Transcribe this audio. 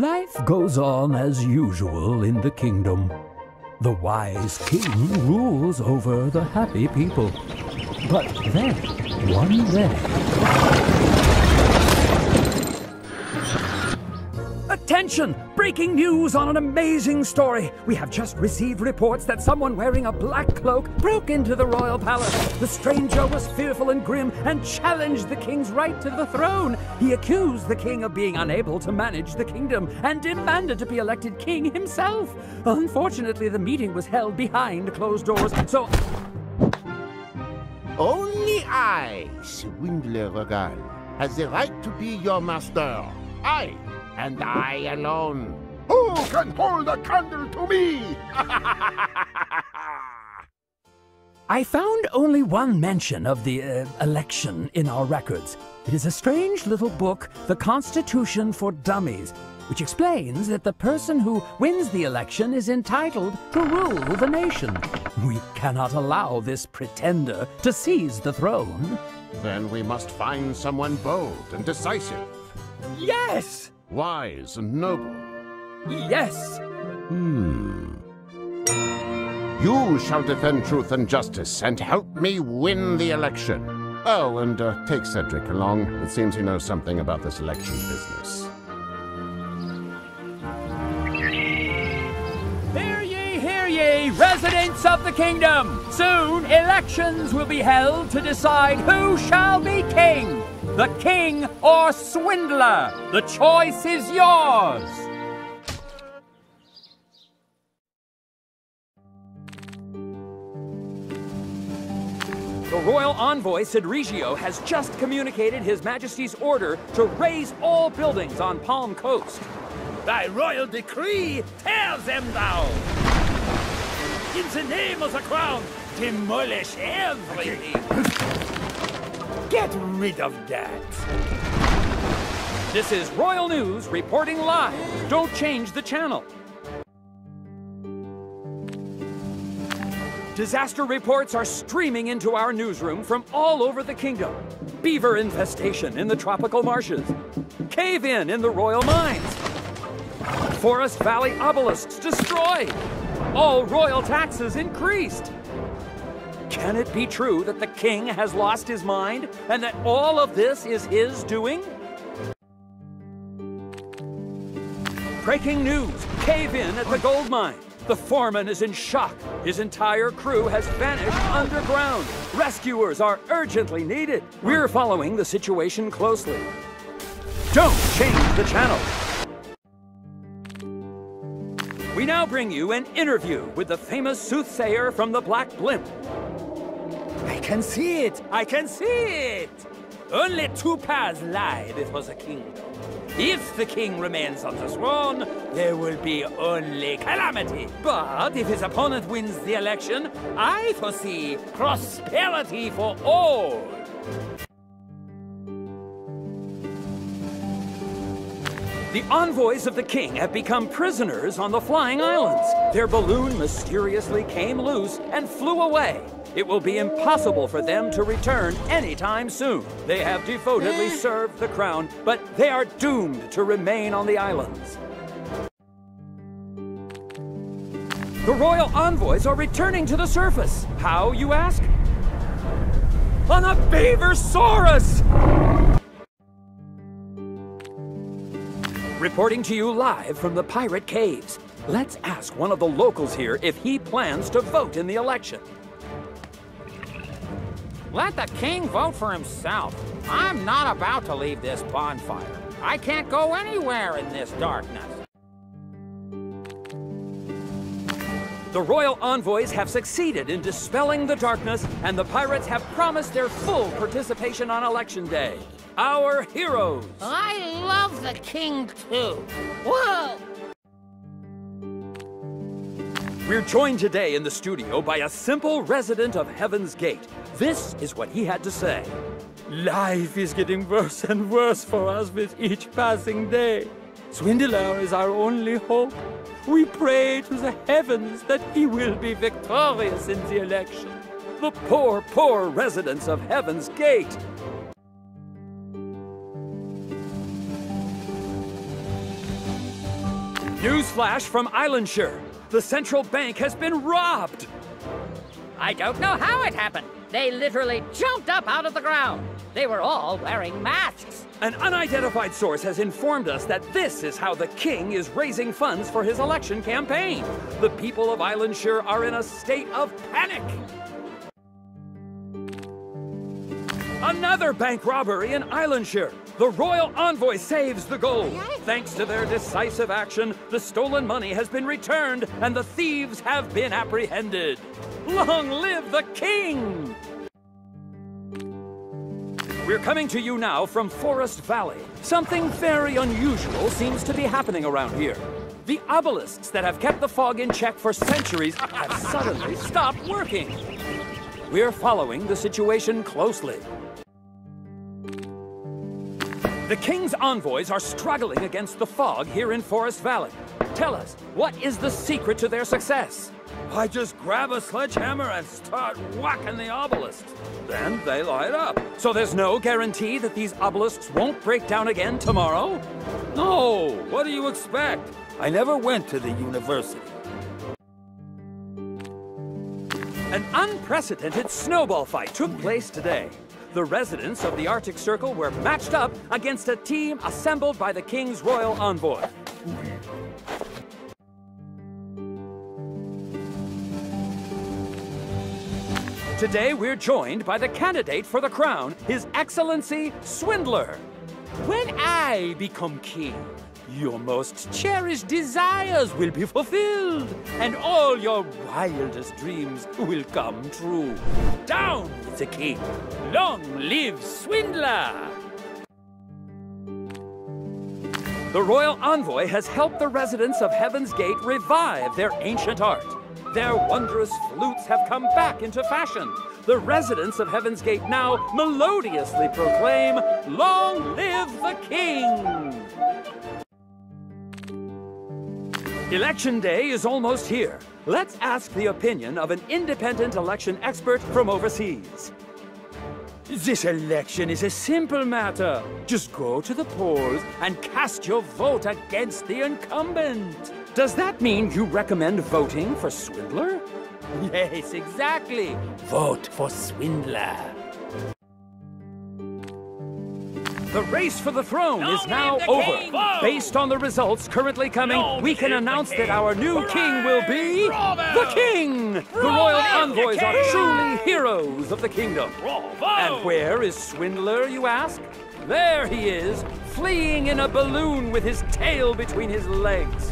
Life goes on as usual in the kingdom. The wise king rules over the happy people. But then, one day... Attention! Breaking news on an amazing story! We have just received reports that someone wearing a black cloak broke into the royal palace. The stranger was fearful and grim and challenged the king's right to the throne. He accused the king of being unable to manage the kingdom and demanded to be elected king himself. Unfortunately, the meeting was held behind closed doors, so... Only I, Swindler Regal, has the right to be your master. I... and I alone. Who can hold a candle to me? I found only one mention of the election in our records. It is a strange little book, The Constitution for Dummies, which explains that the person who wins the election is entitled to rule the nation. We cannot allow this pretender to seize the throne. Then we must find someone bold and decisive. Yes! Wise and noble. Yes! You shall defend truth and justice and help me win the election. Oh, and take Cedric along. It seems he knows something about this election business. Hear ye, residents of the kingdom! Soon, elections will be held to decide who shall be king. The king or swindler, the choice is yours! The Royal Envoy Sidrigio has just communicated His Majesty's order to raise all buildings on Palm Coast. Thy royal decree tear them down! In the name of the crown, demolish everything! Get rid of that! This is Royal News reporting live. Don't change the channel. Disaster reports are streaming into our newsroom from all over the kingdom. Beaver infestation in the tropical marshes. Cave-in in the royal mines. Forest Valley obelisks destroyed. All royal taxes increased. Can it be true that the king has lost his mind and that all of this is his doing? Breaking news, cave-in at the gold mine. The foreman is in shock. His entire crew has vanished underground. Rescuers are urgently needed. We're following the situation closely. Don't change the channel. We now bring you an interview with the famous soothsayer from the Black Blimp. I can see it! I can see it! Only two paths lie before the kingdom. If the king remains on the throne, there will be only calamity. But if his opponent wins the election, I foresee prosperity for all. The envoys of the king have become prisoners on the Flying Islands. Their balloon mysteriously came loose and flew away. It will be impossible for them to return anytime soon. They have devotedly served the crown, but they are doomed to remain on the islands. The royal envoys are returning to the surface. How, you ask? On a beaversaurus! Reporting to you live from the Pirate Caves. Let's ask one of the locals here if he plans to vote in the election. Let the king vote for himself. I'm not about to leave this bonfire. I can't go anywhere in this darkness. The royal envoys have succeeded in dispelling the darkness, and the pirates have promised their full participation on election day. Our heroes! I love the king, too. Whoa! We're joined today in the studio by a simple resident of Heaven's Gate. This is what he had to say. Life is getting worse and worse for us with each passing day. Swindler is our only hope. We pray to the heavens that he will be victorious in the election. The poor, poor residents of Heaven's Gate. Newsflash from Islandshire. The central bank has been robbed. I don't know how it happened. They literally jumped up out of the ground. They were all wearing masks. An unidentified source has informed us that this is how the king is raising funds for his election campaign. The people of Islandshire are in a state of panic. Another bank robbery in Islandshire. The Royal Envoy saves the gold. Thanks to their decisive action, the stolen money has been returned and the thieves have been apprehended. Long live the king! We're coming to you now from Forest Valley. Something very unusual seems to be happening around here. The obelisks that have kept the fog in check for centuries have suddenly stopped working. We're following the situation closely. The king's envoys are struggling against the fog here in Forest Valley. Tell us, what is the secret to their success? I just grab a sledgehammer and start whacking the obelisks. Then they light up. So there's no guarantee that these obelisks won't break down again tomorrow? No, what do you expect? I never went to the university. An unprecedented snowball fight took place today. The residents of the Arctic Circle were matched up against a team assembled by the King's Royal Envoy. Today we're joined by the candidate for the crown, His Excellency Swindler. When I become king, your most cherished desires will be fulfilled, and all your wildest dreams will come true. Down with the king! Long live Swindler! The Royal Envoy has helped the residents of Heaven's Gate revive their ancient art. Their wondrous flutes have come back into fashion. The residents of Heaven's Gate now melodiously proclaim, "Long live the king!" Election day is almost here. Let's ask the opinion of an independent election expert from overseas. This election is a simple matter. Just go to the polls and cast your vote against the incumbent. Does that mean you recommend voting for Swindler? Yes, exactly. Vote for Swindler. The race for the throne is now over. Whoa. Based on the results currently coming, we can announce that our new king will be the king! Bravo. The royal envoys are truly heroes of the kingdom. Bravo. And where is Swindler, you ask? There he is, fleeing in a balloon with his tail between his legs.